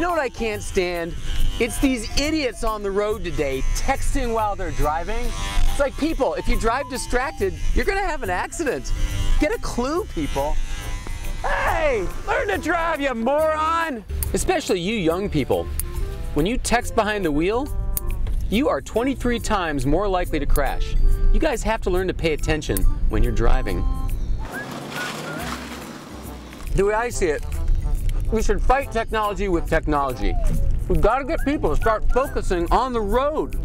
You know what I can't stand? It's these idiots on the road today texting while they're driving. It's like, people, if you drive distracted, you're gonna have an accident. Get a clue, people. Hey, learn to drive, you moron! Especially you young people. When you text behind the wheel, you are 23 times more likely to crash. You guys have to learn to pay attention when you're driving. The way I see it, we should fight technology with technology. We've got to get people to start focusing on the road.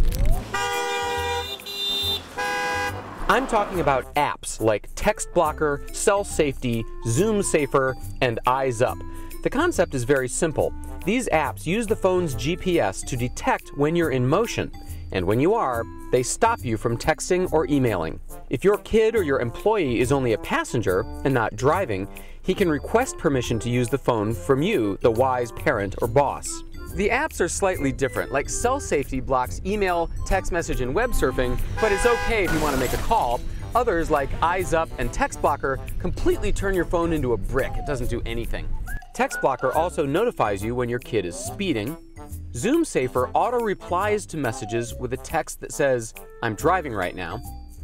I'm talking about apps like Text Blocker, Cell Safety, ZoomSafer, and Eyes Up. The concept is very simple. These apps use the phone's GPS to detect when you're in motion. And when you are, they stop you from texting or emailing. If your kid or your employee is only a passenger and not driving, he can request permission to use the phone from you, the wise parent or boss. The apps are slightly different. Like Cell Safety blocks email, text message, and web surfing, but it's okay if you want to make a call. Others, like Eyes Up and Text Blocker, completely turn your phone into a brick. It doesn't do anything. Text Blocker also notifies you when your kid is speeding. ZoomSafer auto-replies to messages with a text that says, "I'm driving right now."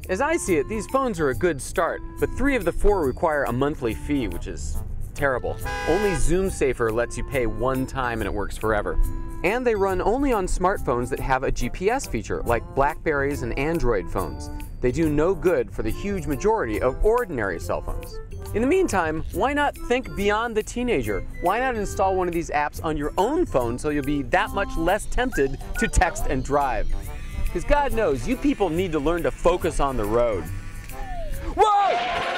As I see it, these phones are a good start, but 3 of the 4 require a monthly fee, which is terrible. Only ZoomSafer lets you pay one time and it works forever. And they run only on smartphones that have a GPS feature, like BlackBerries and Android phones. They do no good for the huge majority of ordinary cell phones. In the meantime, why not think beyond the teenager? Why not install one of these apps on your own phone so you'll be that much less tempted to text and drive? Because God knows, you people need to learn to focus on the road. Whoa!